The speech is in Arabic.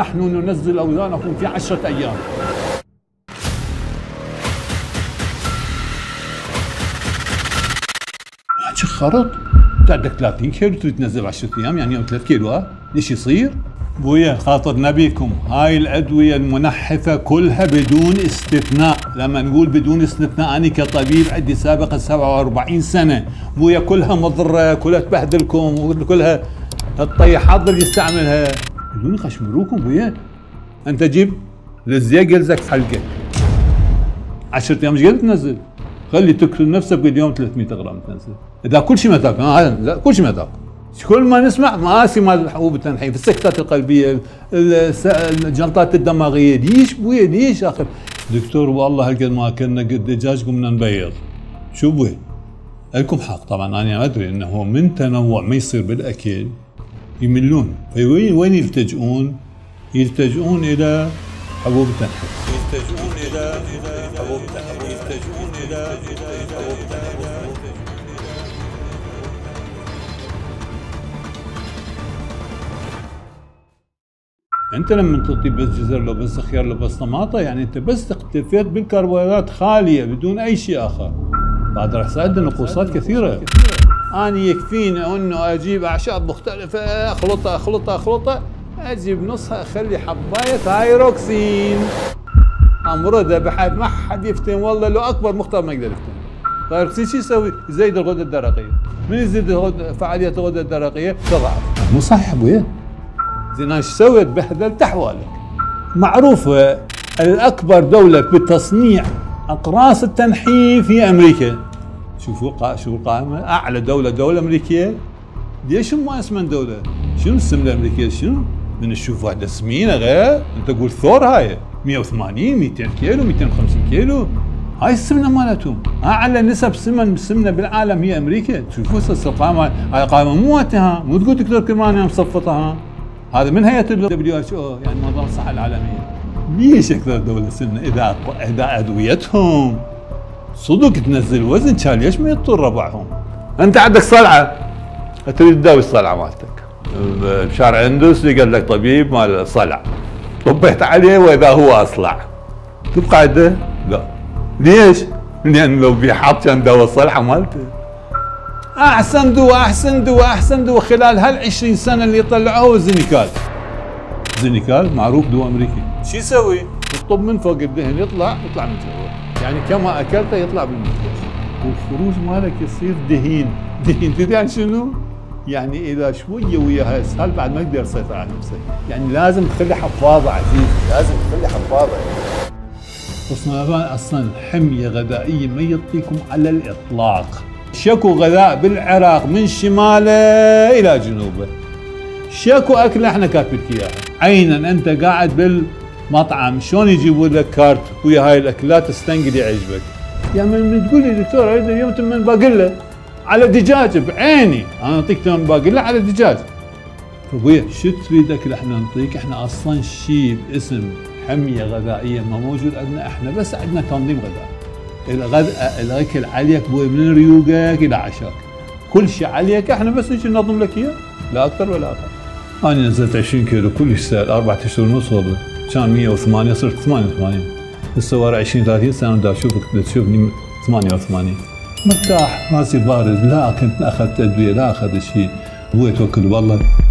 نحن ننزل أوزانكم في 10 أيام. هاتشي الخرط تعدك 30 كيلو تنزل 10 أيام، يعني يوم 3 كيلو ايش يصير؟ بويا خاطرنا بيكم، هاي الأدوية المنحفة كلها بدون استثناء. لما نقول بدون استثناء أنا كطبيب عندي سابقة 47 سنة، بويا كلها مضرة، كلها تبهدلكم، كلها الطيح حظر يستعملها بدون يخشمروكم. بويا أنت جيب للزيق يلزق في حلقك 10 أيام، مش قادر تنزل، خلي تكل نفسك باليوم 300 غرام تنزل. إذا كل شيء متاك، كل شيء متاك، كل ما نسمع مآسي مال الحبوب التنحيف، السكتات القلبيه، الجلطات الدماغيه، ليش بوي ليش اخر؟ دكتور والله هالقد ما اكلنا قد دجاج قمنا نبيض. شو بوي؟ الكم حق طبعا، انا ما ادري انه هو من تنوع ما يصير بالاكل يملون، فوين يلتجئون؟ يلتجئون الى حبوب التنحيف. يلتجئون الى حبوب التنحيف، يلتجئون الى حبوب التنحيف. انت لما تعطي بس جزر لو بس خيار لو بس طماطه، يعني انت بس اكتفيت بالكربوهيدرات خاليه بدون اي شيء اخر. بعد راح يصير نقصات كثيره. انا يكفيني انه اجيب اعشاب مختلفه، اخلطها اخلطها اخلطها، اجيب نصها اخلي حبايه ثايروكسين امرضها بحيث ما حد يفتن. والله لو اكبر مختار ما يقدر يفتن. ثايروكسين شو يسوي؟ يزيد الغده الدرقيه. من يزيد فعاليه الغده الدرقيه تضعف. مو صحيح ابويا. زين ايش سويت؟ بهدلت احوالك. معروفه الاكبر دوله بتصنيع اقراص التنحيف هي امريكا. شوفوا شو القائمه، اعلى دوله امريكيه. ليش ما اسمن دوله؟ شنو السمنه الامريكيه؟ شنو؟ من تشوف واحده سمينه غير انت تقول ثور، هاي 180 200 كيلو 250 كيلو، هاي السمنه مالتهم. اعلى نسب سمنه بالعالم هي امريكا. شوفوا القائمه، هاي قائمه مو وقتها، مو تقول دكتور كرماني مصفطها، هذا من هيئه WHO يعني منظمه الصحه العالميه. ليش اكثر دوله سمنه؟ اذا ادويتهم صدق تنزل وزن، كان ليش ما يطول ربعهم؟ انت عندك صلعه تريد تداوي الصلعه مالتك، بشارع اندس قال لك طبيب مال صلع، طبيت عليه واذا هو اصلع، تبقى عنده؟ لا. ليش؟ لان لو بيحط كان دواء الصلعه مالته. احسن دواء احسن دواء احسن دواء خلال هال20 سنه اللي طلعوه الزينيكال. الزينيكال معروف دواء امريكي. شو يسوي؟ الطب من فوق الدهن يطلع من جوا، يعني كما اكلته يطلع بالمخرج، والخروج مالك يصير دهين. تدري يعني شنو؟ يعني اذا شويه ويا هاي السهال بعد ما يقدر يسيطر على نفسه، يعني لازم تخلي حفاظه عزيزي، لازم تخلي حفاظه. الصناعات اصلا حميه غذائيه ما يعطيكم على الاطلاق. شكو غذاء بالعراق من شماله الى جنوبه، شكو اكل احنا كاتبين لك اياها عينا. انت قاعد بالمطعم شلون يجيبوا لك كارت ويا هاي الاكلات الستنج اللي يعجبك؟ يا من تقول لي دكتور اريد اليوم تمن باقله على دجاج، بعيني انا اعطيك تمن باقله على دجاج. ابويا شو تريد اكل احنا نعطيك؟ احنا اصلا شيء باسم حميه غذائيه ما موجود عندنا، احنا بس عندنا تنظيم غذائي. الاكل عليك بوي من ريوقك الى عشاك، كل شيء عليك، احنا بس نجي ننظم لك اياه، لا اكثر ولا اقل. انا نزلت 20 كيلو كلش سهل، 4 اشهر ونص والله، كان 108 صرت 88، هسه ورا 20 30 سنه دا اشوفك تشوفني 88 مرتاح، راسي بارد، لا اكلت لا اخذت ادويه لا اخذت شيء. بوي توكل والله.